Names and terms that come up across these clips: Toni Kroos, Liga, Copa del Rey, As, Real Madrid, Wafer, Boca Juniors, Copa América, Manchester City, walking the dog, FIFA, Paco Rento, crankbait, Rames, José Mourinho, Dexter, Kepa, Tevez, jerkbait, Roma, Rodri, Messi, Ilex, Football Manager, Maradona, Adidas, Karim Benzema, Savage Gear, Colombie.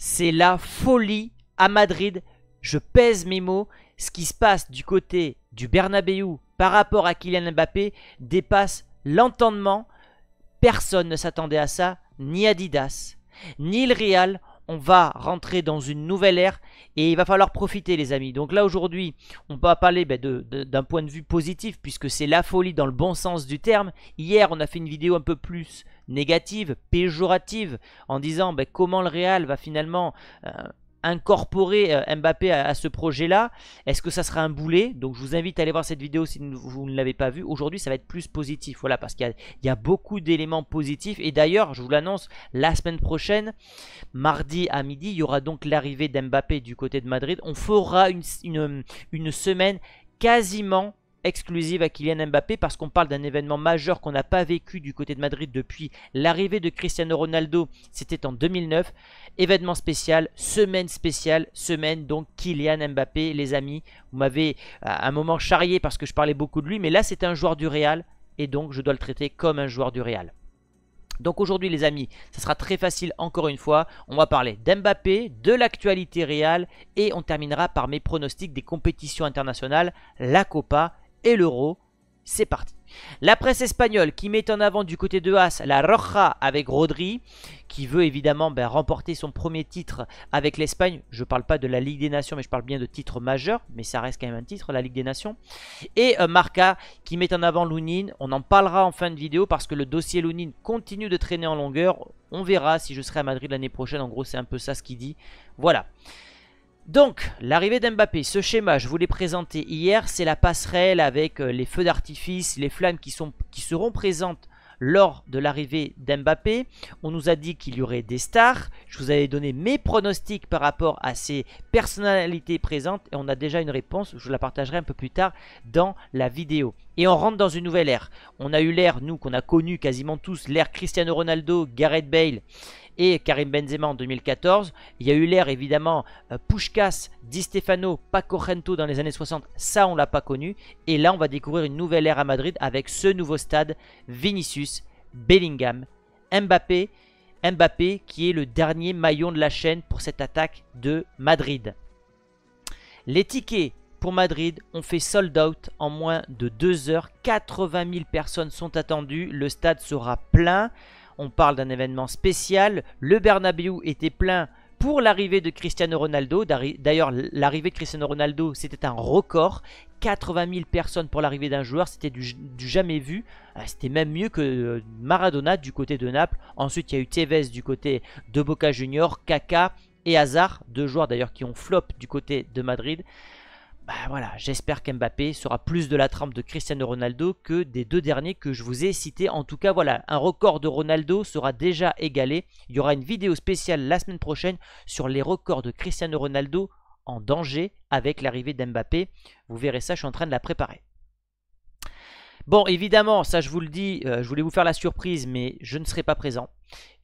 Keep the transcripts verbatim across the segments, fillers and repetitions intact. c'est la folie à Madrid. Je pèse mes mots. Ce qui se passe du côté du Bernabéu par rapport à Kylian Mbappé dépasse l'entendement. Personne ne s'attendait à ça, ni Adidas, ni le Real. On va rentrer dans une nouvelle ère et il va falloir profiter, les amis. Donc là, aujourd'hui, on va parler bah, de, de, d'un point de vue positif puisque c'est la folie dans le bon sens du terme. Hier, on a fait une vidéo un peu plus négative, péjorative, en disant bah, comment le Real va finalement... Euh, incorporer Mbappé à ce projet-là. Est-ce que ça sera un boulet? Donc je vous invite à aller voir cette vidéo si vous ne l'avez pas vue. Aujourd'hui, ça va être plus positif, voilà, parce qu'il y, y a beaucoup d'éléments positifs. Et d'ailleurs, je vous l'annonce, la semaine prochaine, mardi à midi, il y aura donc l'arrivée d'Mbappé du côté de Madrid. On fera une, une, une semaine quasiment exclusive à Kylian Mbappé parce qu'on parle d'un événement majeur qu'on n'a pas vécu du côté de Madrid depuis l'arrivée de Cristiano Ronaldo, c'était en deux mille neuf. Événement spécial, semaine spéciale, semaine donc Kylian Mbappé, les amis. Vous m'avez à un moment charrié parce que je parlais beaucoup de lui, mais là c'est un joueur du Real et donc je dois le traiter comme un joueur du Real. Donc aujourd'hui les amis, ça sera très facile encore une fois, on va parler d'Mbappé, de l'actualité Real et on terminera par mes pronostics des compétitions internationales, la Copa et l'Euro. C'est parti. La presse espagnole qui met en avant du côté de As la Roja avec Rodri qui veut évidemment ben, remporter son premier titre avec l'Espagne. Je ne parle pas de la Ligue des Nations mais je parle bien de titre majeur, mais ça reste quand même un titre, la Ligue des Nations. Et euh, Marca qui met en avant Lounine. On en parlera en fin de vidéo parce que le dossier Lounine continue de traîner en longueur. On verra si je serai à Madrid l'année prochaine. En gros c'est un peu ça ce qu'il dit. Voilà. Donc, l'arrivée d'Mbappé, ce schéma, je vous l'ai présenté hier, c'est la passerelle avec les feux d'artifice, les flammes qui, sont, qui seront présentes lors de l'arrivée d'Mbappé. On nous a dit qu'il y aurait des stars, je vous avais donné mes pronostics par rapport à ces personnalités présentes et on a déjà une réponse, je la partagerai un peu plus tard dans la vidéo. Et on rentre dans une nouvelle ère. On a eu l'ère, nous, qu'on a connue quasiment tous, l'ère Cristiano Ronaldo, Gareth Bale et Karim Benzema en deux mille quatorze. Il y a eu l'ère, évidemment, Puskas, Di Stefano, Paco Rento dans les années soixante. Ça, on ne l'a pas connu. Et là, on va découvrir une nouvelle ère à Madrid avec ce nouveau stade, Vinicius, Bellingham, Mbappé. Mbappé qui est le dernier maillon de la chaîne pour cette attaque de Madrid. Les tickets pour Madrid, on fait sold out en moins de deux heures. quatre-vingt mille personnes sont attendues. Le stade sera plein. On parle d'un événement spécial. Le Bernabéu était plein pour l'arrivée de Cristiano Ronaldo. D'ailleurs, l'arrivée de Cristiano Ronaldo, c'était un record. quatre-vingt mille personnes pour l'arrivée d'un joueur. C'était du, du jamais vu. C'était même mieux que Maradona du côté de Naples. Ensuite, il y a eu Tevez du côté de Boca Juniors, Kaka et Hazard. Deux joueurs d'ailleurs qui ont flop du côté de Madrid. Ben voilà, j'espère qu'Mbappé sera plus de la trempe de Cristiano Ronaldo que des deux derniers que je vous ai cités. En tout cas, voilà, un record de Ronaldo sera déjà égalé. Il y aura une vidéo spéciale la semaine prochaine sur les records de Cristiano Ronaldo en danger avec l'arrivée d'Mbappé. Vous verrez ça, je suis en train de la préparer. Bon, évidemment, ça je vous le dis, euh, je voulais vous faire la surprise, mais je ne serai pas présent.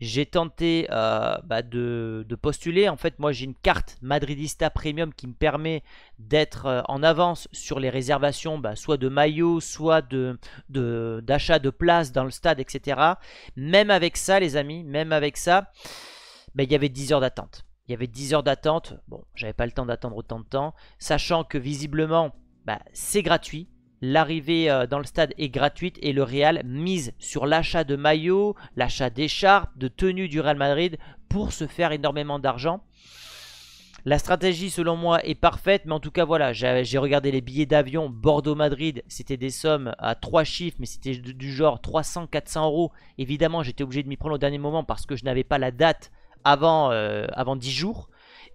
J'ai tenté euh, bah de, de postuler. En fait, moi j'ai une carte Madridista Premium qui me permet d'être euh, en avance sur les réservations, bah, soit de maillots, soit de, de, d'achat de places dans le stade, et cetera. Même avec ça, les amis, même avec ça, bah, il y avait dix heures d'attente. Il y avait dix heures d'attente. Bon, j'avais pas le temps d'attendre autant de temps, sachant que visiblement, bah, c'est gratuit. L'arrivée dans le stade est gratuite et le Real mise sur l'achat de maillots, l'achat d'écharpes, de tenues du Real Madrid pour se faire énormément d'argent. La stratégie selon moi est parfaite, mais en tout cas voilà, j'ai regardé les billets d'avion Bordeaux-Madrid, c'était des sommes à trois chiffres, mais c'était du genre trois cents à quatre cents euros. Évidemment j'étais obligé de m'y prendre au dernier moment parce que je n'avais pas la date avant, euh, avant dix jours.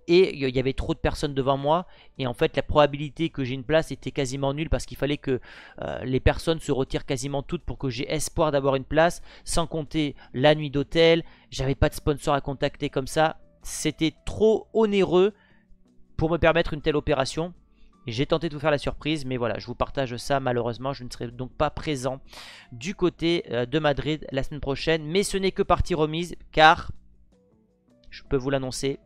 Et il y avait trop de personnes devant moi. Et en fait, la probabilité que j'ai une place était quasiment nulle parce qu'il fallait que euh, les personnes se retirent quasiment toutes pour que j'ai espoir d'avoir une place. Sans compter la nuit d'hôtel. J'avais pas de sponsor à contacter comme ça. C'était trop onéreux pour me permettre une telle opération. J'ai tenté de vous faire la surprise. Mais voilà, je vous partage ça. Malheureusement, je ne serai donc pas présent du côté euh, de Madrid la semaine prochaine. Mais ce n'est que partie remise car je peux vous l'annoncer.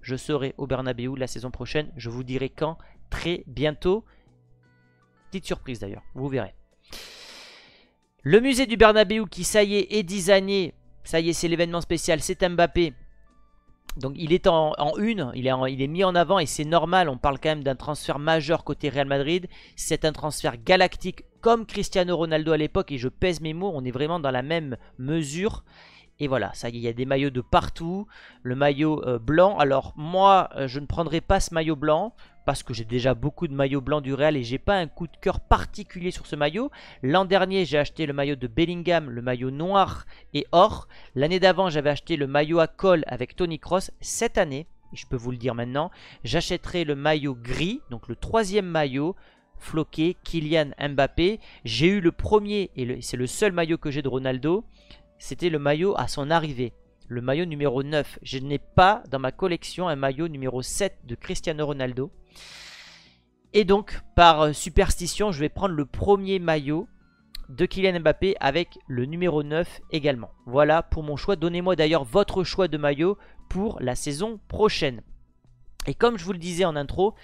Je serai au Bernabéu la saison prochaine. Je vous dirai quand, très bientôt. Petite surprise d'ailleurs, vous verrez. Le musée du Bernabéu qui, ça y est, est designé. Ça y est, c'est l'événement spécial, c'est Mbappé. Donc il est en, en une, il est, en, il est mis en avant et c'est normal, on parle quand même d'un transfert majeur côté Real Madrid. C'est un transfert galactique comme Cristiano Ronaldo à l'époque et je pèse mes mots, on est vraiment dans la même mesure. Et voilà, ça y est, il y a des maillots de partout, le maillot euh, blanc. Alors moi, euh, je ne prendrai pas ce maillot blanc parce que j'ai déjà beaucoup de maillots blancs du Real et j'ai pas un coup de cœur particulier sur ce maillot. L'an dernier, j'ai acheté le maillot de Bellingham, le maillot noir et or. L'année d'avant, j'avais acheté le maillot à col avec Toni Kroos. Cette année, et je peux vous le dire maintenant, j'achèterai le maillot gris, donc le troisième maillot floqué Kylian Mbappé. J'ai eu le premier et c'est le seul maillot que j'ai de Ronaldo. C'était le maillot à son arrivée, le maillot numéro neuf. Je n'ai pas dans ma collection un maillot numéro sept de Cristiano Ronaldo. Et donc, par superstition, je vais prendre le premier maillot de Kylian Mbappé avec le numéro neuf également. Voilà pour mon choix. Donnez-moi d'ailleurs votre choix de maillot pour la saison prochaine. Et comme je vous le disais en intro,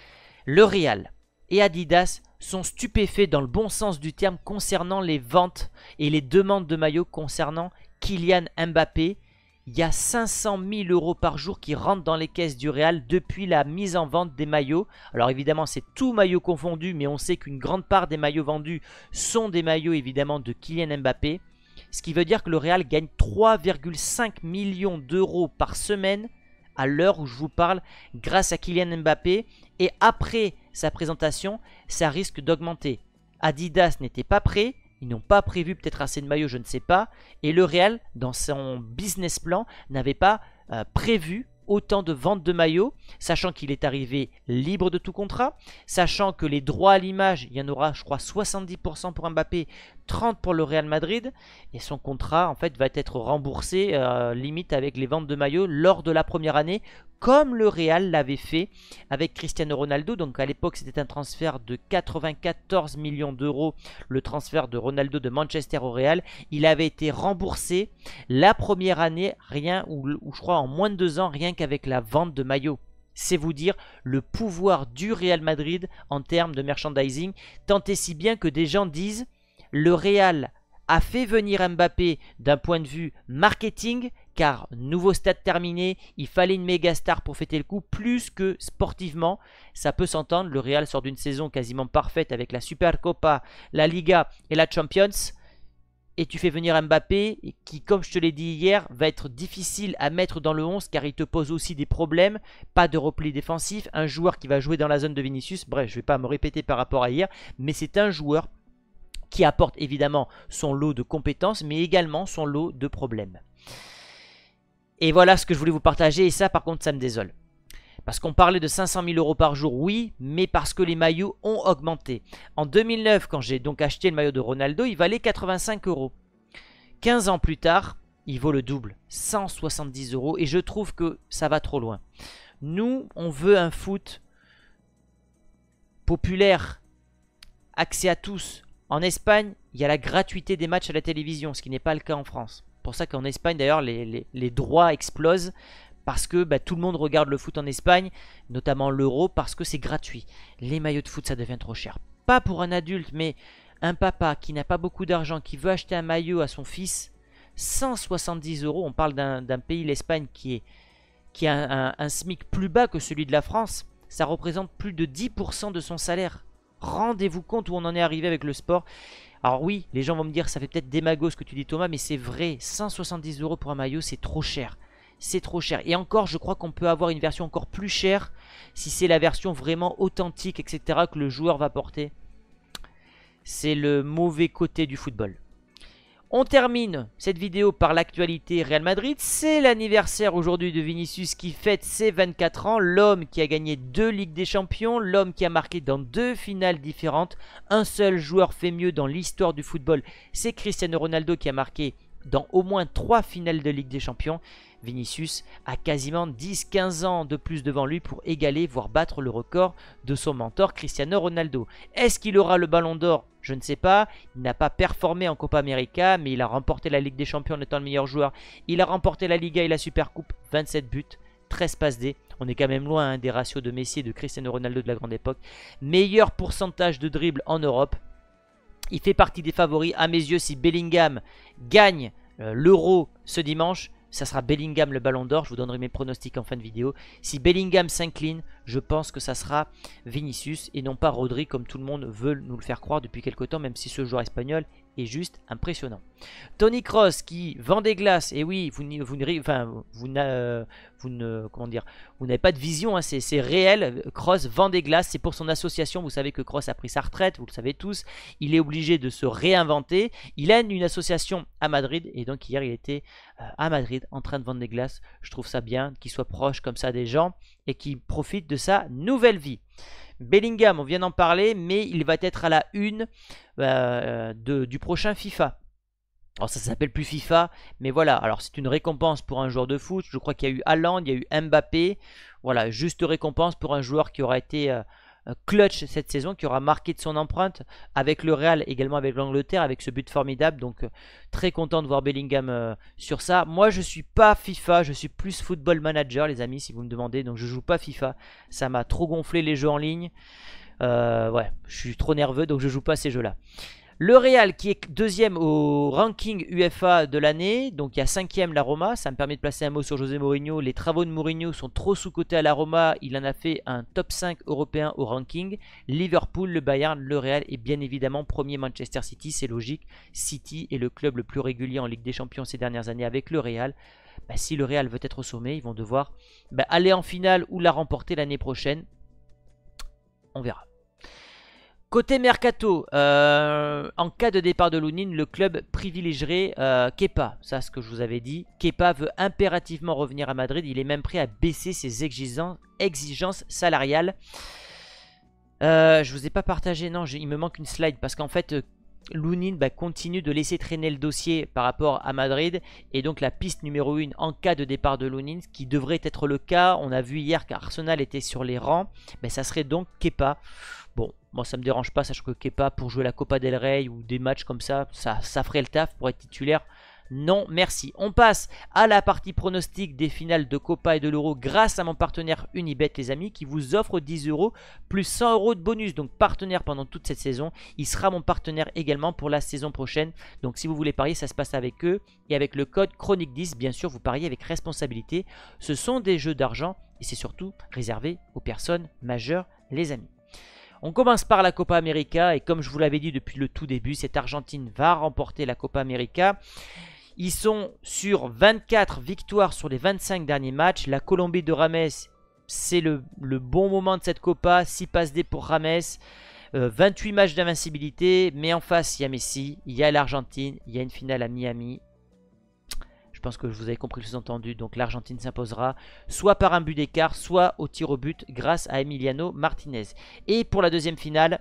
le Real et Adidas sont stupéfaits dans le bon sens du terme concernant les ventes et les demandes de maillots concernant Kylian Mbappé. Il y a cinq cent mille euros par jour qui rentrent dans les caisses du Real depuis la mise en vente des maillots. Alors évidemment c'est tout maillot confondu, mais on sait qu'une grande part des maillots vendus sont des maillots évidemment de Kylian Mbappé. Ce qui veut dire que le Real gagne trois virgule cinq millions d'euros par semaine à l'heure où je vous parle grâce à Kylian Mbappé. Et après sa présentation, ça risque d'augmenter. Adidas n'était pas prêt, ils n'ont pas prévu peut-être assez de maillots, je ne sais pas. Et le Real, dans son business plan, n'avait pas euh, prévu autant de ventes de maillots, sachant qu'il est arrivé libre de tout contrat, sachant que les droits à l'image, il y en aura je crois soixante-dix pour cent pour Mbappé, trente pour cent pour le Real Madrid, et son contrat en fait va être remboursé euh, limite avec les ventes de maillots lors de la première année, comme le Real l'avait fait avec Cristiano Ronaldo. Donc à l'époque c'était un transfert de quatre-vingt-quatorze millions d'euros, le transfert de Ronaldo de Manchester au Real. Il avait été remboursé la première année, rien ou, ou je crois en moins de deux ans, rien qu'avec la vente de maillots. C'est vous dire le pouvoir du Real Madrid en termes de merchandising, tant et si bien que des gens disent le Real a fait venir Mbappé d'un point de vue marketing, car nouveau stade terminé, il fallait une méga star pour fêter le coup, plus que sportivement, ça peut s'entendre. Le Real sort d'une saison quasiment parfaite avec la Super Copa, la Liga et la Champions. Et tu fais venir Mbappé qui, comme je te l'ai dit hier, va être difficile à mettre dans le onze car il te pose aussi des problèmes. Pas de repli défensif, un joueur qui va jouer dans la zone de Vinicius. Bref, je ne vais pas me répéter par rapport à hier, mais c'est un joueur qui apporte évidemment son lot de compétences, mais également son lot de problèmes. Et voilà ce que je voulais vous partager, et ça par contre ça me désole. Parce qu'on parlait de cinq cent mille euros par jour, oui, mais parce que les maillots ont augmenté. En deux mille neuf, quand j'ai donc acheté le maillot de Ronaldo, il valait quatre-vingt-cinq euros. quinze ans plus tard, il vaut le double, cent soixante-dix euros, et je trouve que ça va trop loin. Nous, on veut un foot populaire, accès à tous. En Espagne, il y a la gratuité des matchs à la télévision, ce qui n'est pas le cas en France. C'est pour ça qu'en Espagne, d'ailleurs, les, les, les droits explosent. Parce que bah, tout le monde regarde le foot en Espagne, notamment l'Euro, parce que c'est gratuit. Les maillots de foot, ça devient trop cher. Pas pour un adulte, mais un papa qui n'a pas beaucoup d'argent, qui veut acheter un maillot à son fils, cent soixante-dix euros. On parle d'un pays, l'Espagne, qui, est, qui a un, un, un SMIC plus bas que celui de la France. Ça représente plus de dix pour cent de son salaire. Rendez-vous compte où on en est arrivé avec le sport. Alors oui, les gens vont me dire, ça fait peut-être démago ce que tu dis Thomas, mais c'est vrai, cent soixante-dix euros pour un maillot, c'est trop cher. C'est trop cher. Et encore, je crois qu'on peut avoir une version encore plus chère si c'est la version vraiment authentique, et cetera, que le joueur va porter. C'est le mauvais côté du football. On termine cette vidéo par l'actualité Real Madrid. C'est l'anniversaire aujourd'hui de Vinicius qui fête ses vingt-quatre ans. L'homme qui a gagné deux Ligues des Champions, l'homme qui a marqué dans deux finales différentes. Un seul joueur fait mieux dans l'histoire du football. C'est Cristiano Ronaldo qui a marqué dans au moins trois finales de Ligue des Champions. Vinicius a quasiment dix quinze ans de plus devant lui pour égaler, voire battre le record de son mentor Cristiano Ronaldo. Est-ce qu'il aura le ballon d'or? Je ne sais pas. Il n'a pas performé en Copa América, mais il a remporté la Ligue des Champions en étant le meilleur joueur. Il a remporté la Liga et la Supercoupe, vingt-sept buts, treize passes D. On est quand même loin hein, des ratios de Messi et de Cristiano Ronaldo de la grande époque. Meilleur pourcentage de dribble en Europe. Il fait partie des favoris à mes yeux. Si Bellingham gagne euh, l'Euro ce dimanche, ça sera Bellingham le ballon d'or. Je vous donnerai mes pronostics en fin de vidéo. Si Bellingham s'incline, je pense que ça sera Vinicius et non pas Rodri comme tout le monde veut nous le faire croire depuis quelque temps, même si ce joueur espagnol est juste impressionnant. Toni Kroos qui vend des glaces. Et oui, vous, vous, enfin, vous, euh, vous ne, comment dire, vous n'avez pas de vision, hein, c'est réel. Kroos vend des glaces, c'est pour son association. Vous savez que Kroos a pris sa retraite, vous le savez tous. Il est obligé de se réinventer. Il a une association à Madrid et donc hier il était euh, à Madrid en train de vendre des glaces. Je trouve ça bien qu'il soit proche comme ça des gens et qu'il profite de sa nouvelle vie. Bellingham, on vient d'en parler, mais il va être à la une euh, de, du prochain FIFA. Alors ça s'appelle plus FIFA, mais voilà. Alors c'est une récompense pour un joueur de foot. Je crois qu'il y a eu Haaland, il y a eu Mbappé. Voilà, juste récompense pour un joueur qui aura été euh, clutch cette saison, qui aura marqué de son empreinte avec le Real, également avec l'Angleterre, avec ce but formidable. Donc très content de voir Bellingham euh, sur ça. Moi je suis pas FIFA, je suis plus Football Manager les amis si vous me demandez. Donc je joue pas FIFA, ça m'a trop gonflé les jeux en ligne. euh, Ouais, je suis trop nerveux donc je joue pas à ces jeux là. Le Real qui est deuxième au ranking UEFA de l'année, donc il y a cinquième la Roma, ça me permet de placer un mot sur José Mourinho. Les travaux de Mourinho sont trop sous-cotés à la Roma, il en a fait un top cinq européen au ranking. Liverpool, le Bayern, le Real et bien évidemment premier Manchester City, c'est logique. City est le club le plus régulier en Ligue des Champions ces dernières années avec le Real. Bah, si le Real veut être au sommet, ils vont devoir bah, aller en finale ou la remporter l'année prochaine, on verra. Côté mercato, euh, en cas de départ de Lounine, le club privilégierait euh, Kepa, ça c'est ce que je vous avais dit. Kepa veut impérativement revenir à Madrid, il est même prêt à baisser ses exigences, exigences salariales. Euh, je ne vous ai pas partagé, non, il me manque une slide parce qu'en fait, Lounine bah, continue de laisser traîner le dossier par rapport à Madrid. Et donc la piste numéro un en cas de départ de Lounine, ce qui devrait être le cas, on a vu hier qu'Arsenal était sur les rangs, bah, ça serait donc Kepa. Bon, moi ça me dérange pas, sachant que Kepa pour jouer la Copa del Rey ou des matchs comme ça, ça, ça ferait le taf pour être titulaire. Non, merci. On passe à la partie pronostic des finales de Copa et de l'Euro grâce à mon partenaire Unibet, les amis, qui vous offre dix euros plus cent euros de bonus. Donc, partenaire pendant toute cette saison. Il sera mon partenaire également pour la saison prochaine. Donc, si vous voulez parier, ça se passe avec eux. Et avec le code Chronique dix, bien sûr, vous pariez avec responsabilité. Ce sont des jeux d'argent et c'est surtout réservé aux personnes majeures, les amis. On commence par la Copa América et comme je vous l'avais dit depuis le tout début, cette Argentine va remporter la Copa América. Ils sont sur vingt-quatre victoires sur les vingt-cinq derniers matchs. La Colombie de Rames, c'est le, le bon moment de cette Copa. six passes D pour Rames, euh, vingt-huit matchs d'invincibilité. Mais en face, il y a Messi, il y a l'Argentine, il y a une finale à Miami. Je pense que vous avez compris le sous-entendu. Donc l'Argentine s'imposera soit par un but d'écart, soit au tir au but grâce à Emiliano Martinez. Et pour la deuxième finale...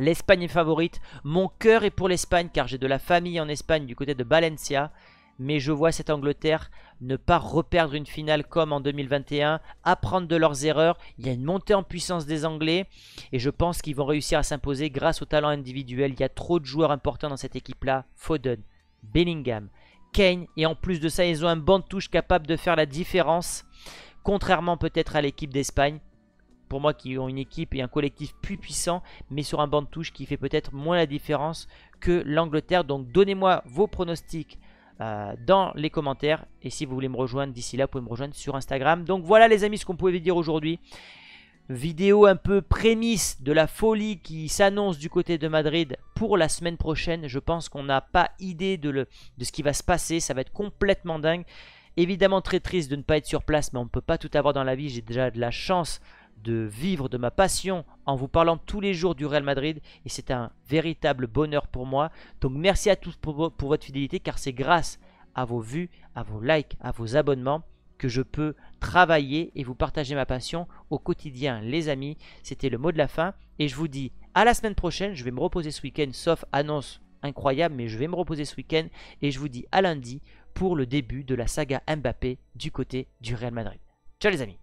l'Espagne est favorite, mon cœur est pour l'Espagne car j'ai de la famille en Espagne du côté de Valencia. Mais je vois cette Angleterre ne pas reperdre une finale comme en deux mille vingt et un, apprendre de leurs erreurs. Il y a une montée en puissance des Anglais et je pense qu'ils vont réussir à s'imposer grâce au talent individuel. Il y a trop de joueurs importants dans cette équipe-là, Foden, Bellingham, Kane et en plus de ça ils ont un banc de touche capable de faire la différence. Contrairement peut-être à l'équipe d'Espagne. Pour moi qui ont une équipe et un collectif plus puissant mais sur un banc de touche qui fait peut-être moins la différence que l'Angleterre. Donc donnez-moi vos pronostics euh, dans les commentaires et si vous voulez me rejoindre d'ici là vous pouvez me rejoindre sur Instagram. Donc voilà les amis ce qu'on pouvait dire aujourd'hui. Vidéo un peu prémisse de la folie qui s'annonce du côté de Madrid pour la semaine prochaine. Je pense qu'on n'a pas idée de, le, de ce qui va se passer, ça va être complètement dingue. Évidemment très triste de ne pas être sur place mais on ne peut pas tout avoir dans la vie, j'ai déjà de la chance de vivre de ma passion en vous parlant tous les jours du Real Madrid et c'est un véritable bonheur pour moi. Donc merci à tous pour, pour votre fidélité car c'est grâce à vos vues, à vos likes, à vos abonnements que je peux travailler et vous partager ma passion au quotidien les amis. C'était le mot de la fin et je vous dis à la semaine prochaine. Je vais me reposer ce week-end sauf annonce incroyable mais je vais me reposer ce week-end et je vous dis à lundi pour le début de la saga Mbappé du côté du Real Madrid. Ciao les amis.